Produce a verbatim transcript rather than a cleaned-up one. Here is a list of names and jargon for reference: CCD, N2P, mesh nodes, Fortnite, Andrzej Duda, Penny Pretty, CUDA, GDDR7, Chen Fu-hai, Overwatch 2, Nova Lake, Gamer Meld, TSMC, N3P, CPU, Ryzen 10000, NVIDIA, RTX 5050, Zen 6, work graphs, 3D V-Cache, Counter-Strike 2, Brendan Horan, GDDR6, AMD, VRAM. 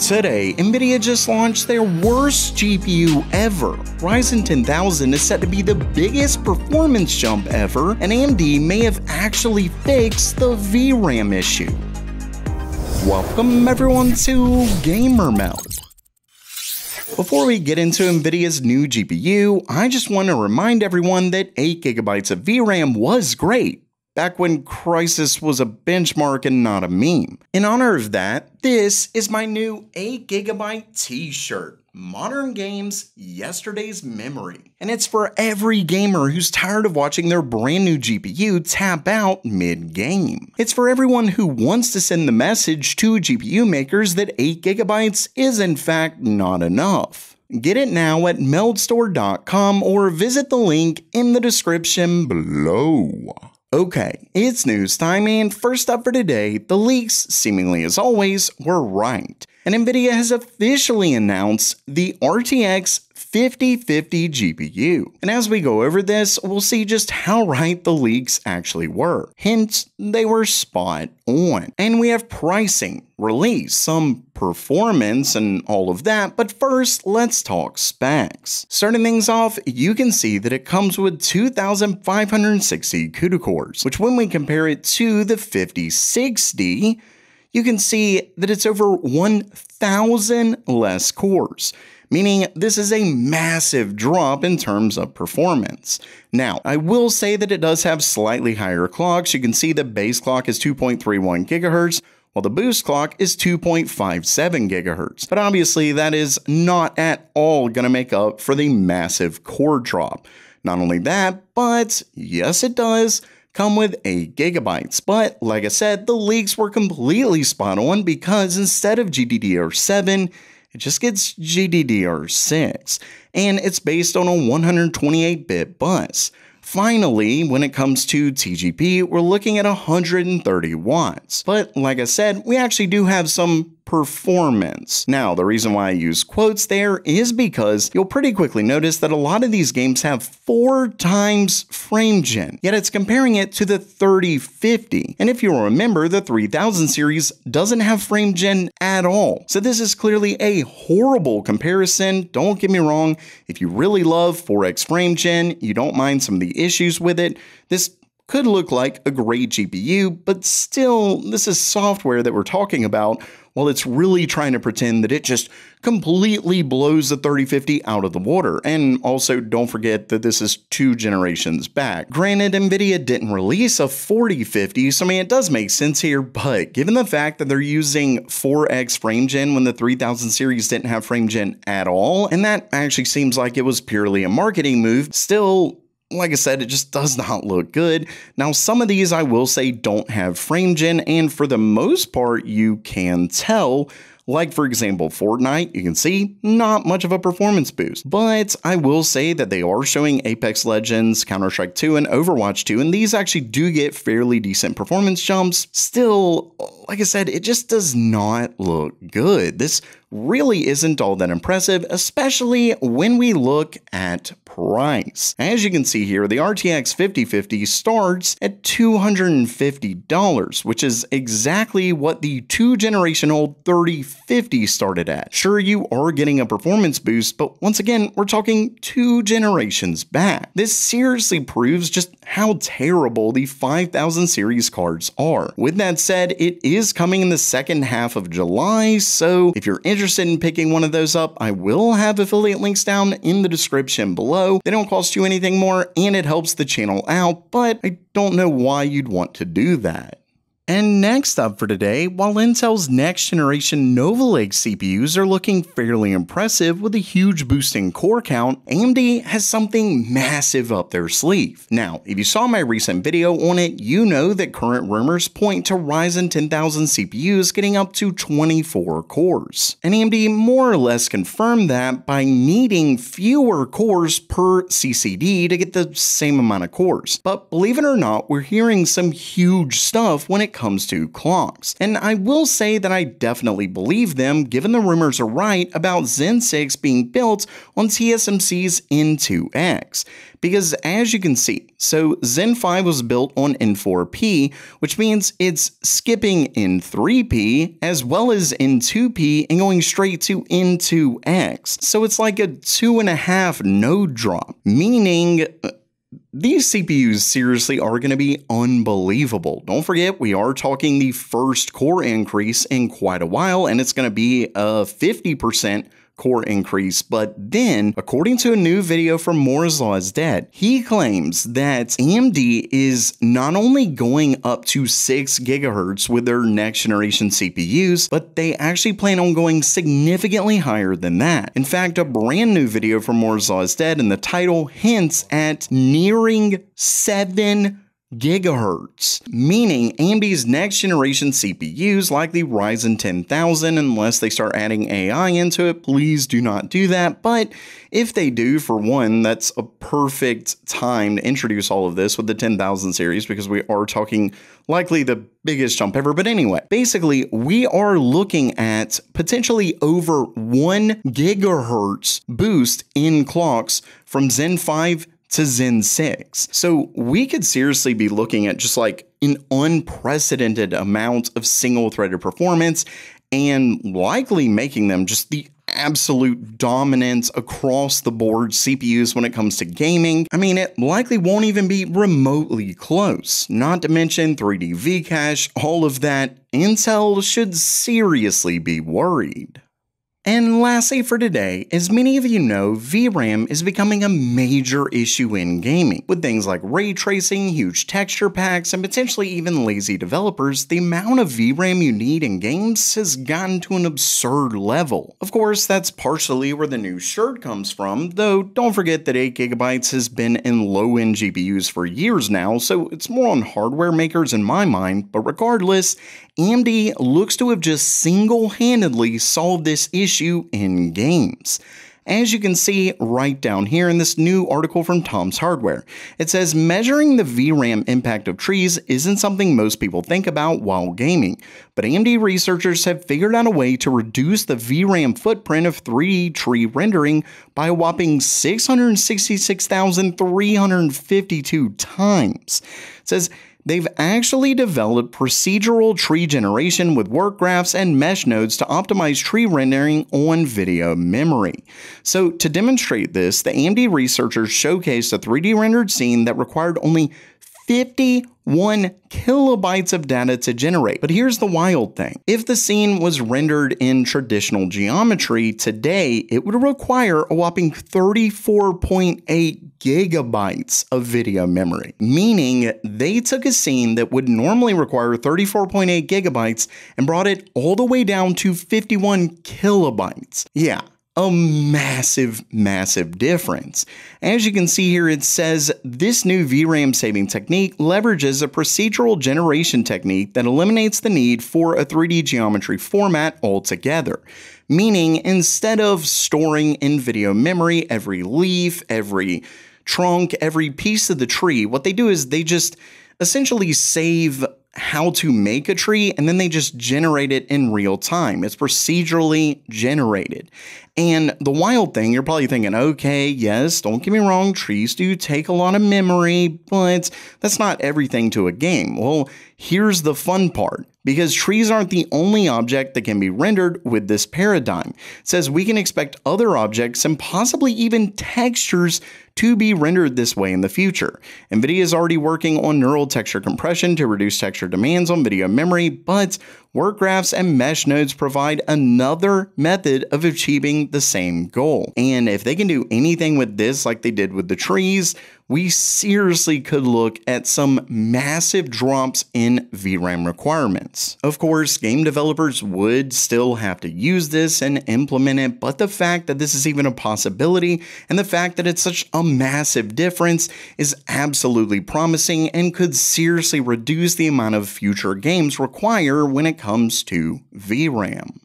Today, NVIDIA just launched their worst G P U ever. Ryzen ten thousand is said to be the biggest performance jump ever, and A M D may have actually fixed the V RAM issue. Welcome everyone to Gamer Meld. Before we get into NVIDIA's new G P U, I just want to remind everyone that eight gigabytes of V RAM was great, back when Crisis was a benchmark and not a meme. In honor of that, this is my new eight gigabyte t-shirt, Modern Games Yesterday's Memory. And it's for every gamer who's tired of watching their brand new G P U tap out mid-game. It's for everyone who wants to send the message to G P U makers that eight gigabytes is in fact not enough. Get it now at meld store dot com or visit the link in the description below. Okay, it's news time, and first up for today, the leaks, seemingly as always, were right, and NVIDIA has officially announced the R T X fifty fifty G P U. And as we go over this, we'll see just how right the leaks actually were. Hence, they were spot on. And we have pricing, release, some performance, and all of that, but first, let's talk specs. Starting things off, you can see that it comes with two thousand five hundred sixty CUDA cores, which when we compare it to the fifty sixty, you can see that it's over one thousand less cores, meaning this is a massive drop in terms of performance. Now, I will say that it does have slightly higher clocks. You can see the base clock is two point three one gigahertz, while the boost clock is two point five seven gigahertz. But obviously, that is not at all going to make up for the massive core drop. Not only that, but yes, it does come with eight gigabytes. But like I said, the leaks were completely spot on because instead of G D D R seven, it just gets G D D R six, and it's based on a one hundred twenty-eight bit bus. Finally, when it comes to T G P, we're looking at one hundred thirty watts. But like I said, we actually do have some performance. Now, the reason why I use quotes there is because you'll pretty quickly notice that a lot of these games have four times frame gen, yet it's comparing it to the thirty fifty. And if you remember, the three thousand series doesn't have frame gen at all. So this is clearly a horrible comparison. Don't get me wrong. If you really love four X frame gen, you don't mind some of the issues with it, this could look like a great G P U, but still, this is software that we're talking about, while it's really trying to pretend that it just completely blows the thirty fifty out of the water. And also, don't forget that this is two generations back. Granted, NVIDIA didn't release a forty fifty, so I mean, it does make sense here, but given the fact that they're using four X frame gen when the three thousand series didn't have frame gen at all, and that actually seems like it was purely a marketing move, still, like I said, it just does not look good. Now, some of these I will say don't have frame gen, and for the most part, you can tell. Like, for example, Fortnite, you can see not much of a performance boost, but I will say that they are showing Apex Legends, Counter-Strike two, and Overwatch two, and these actually do get fairly decent performance jumps. Still, like I said, it just does not look good. This really isn't all that impressive, especially when we look at price. As you can see here, the R T X fifty fifty starts at two hundred fifty dollars, which is exactly what the two-generation-old thirty fifty started at. Sure, you are getting a performance boost, but once again, we're talking two generations back. This seriously proves just how terrible the five thousand series cards are. With that said, it is coming in the second half of July, so if you're interested in picking one of those up, I will have affiliate links down in the description below. They don't cost you anything more, and it helps the channel out, but I don't know why you'd want to do that. And next up for today, while Intel's next generation Nova Lake C P Us are looking fairly impressive with a huge boost in core count, A M D has something massive up their sleeve. Now, if you saw my recent video on it, you know that current rumors point to Ryzen ten thousand C P Us getting up to twenty-four cores. And A M D more or less confirmed that by needing fewer cores per C C D to get the same amount of cores. But believe it or not, we're hearing some huge stuff when it comes comes to clocks. And I will say that I definitely believe them, given the rumors are right about Zen six being built on T S M C's N two X. Because as you can see, so Zen five was built on N four P, which means it's skipping N three P as well as N two P and going straight to N two X. So it's like a two and a half node drop, meaning these C P Us seriously are going to be unbelievable. Don't forget, we are talking the first core increase in quite a while, and it's going to be a fifty percent core increase. But then, according to a new video from Moore's Law is Dead, he claims that A M D is not only going up to six gigahertz with their next generation C P Us, but they actually plan on going significantly higher than that. In fact, a brand new video from Moore's Law is Dead in the title hints at nearing seven gigahertz, meaning A M D's next generation C P Us like the Ryzen ten thousand, unless they start adding A I into it, please do not do that. But if they do, for one, that's a perfect time to introduce all of this with the ten thousand series, because we are talking likely the biggest jump ever. But anyway, basically we are looking at potentially over one gigahertz boost in clocks from Zen five to Zen six. So we could seriously be looking at just like an unprecedented amount of single-threaded performance, and likely making them just the absolute dominance across the board C P Us when it comes to gaming. I mean, it likely won't even be remotely close, not to mention three D V-Cache, all of that. Intel should seriously be worried. And lastly for today, as many of you know, V RAM is becoming a major issue in gaming. With things like ray tracing, huge texture packs, and potentially even lazy developers, the amount of V RAM you need in games has gotten to an absurd level. Of course, that's partially where the new shirt comes from, though don't forget that eight gigabytes has been in low-end G P Us for years now, so it's more on hardware makers in my mind. But regardless, A M D looks to have just single-handedly solved this issue in games. As you can see right down here in this new article from Tom's Hardware, it says measuring the V RAM impact of trees isn't something most people think about while gaming, but A M D researchers have figured out a way to reduce the V RAM footprint of three D tree rendering by a whopping six hundred sixty-six thousand three hundred fifty-two times. It says, they've actually developed procedural tree generation with work graphs and mesh nodes to optimize tree rendering on video memory. So to demonstrate this, the A M D researchers showcased a three D rendered scene that required only fifty-one kilobytes of data to generate. But here's the wild thing. If the scene was rendered in traditional geometry today, it would require a whopping thirty-four point eight gigabytes of video memory, meaning they took a scene that would normally require thirty-four point eight gigabytes and brought it all the way down to fifty-one kilobytes. Yeah. A massive, massive difference. As you can see here, it says this new V RAM saving technique leverages a procedural generation technique that eliminates the need for a three D geometry format altogether. Meaning, instead of storing in video memory every leaf, every trunk, every piece of the tree, what they do is they just essentially save how to make a tree, and then they just generate it in real time. It's procedurally generated. And the wild thing, you're probably thinking, okay, yes, don't get me wrong, trees do take a lot of memory, but that's not everything to a game. Well, here's the fun part, because trees aren't the only object that can be rendered with this paradigm. It says we can expect other objects and possibly even textures to be rendered this way in the future. NVIDIA is already working on neural texture compression to reduce texture demands on video memory, but work graphs and mesh nodes provide another method of achieving the same goal. And if they can do anything with this like they did with the trees, we seriously could look at some massive drops in V RAM requirements. Of course, game developers would still have to use this and implement it, but the fact that this is even a possibility and the fact that it's such a massive difference is absolutely promising and could seriously reduce the amount of future games require when it comes to V RAM.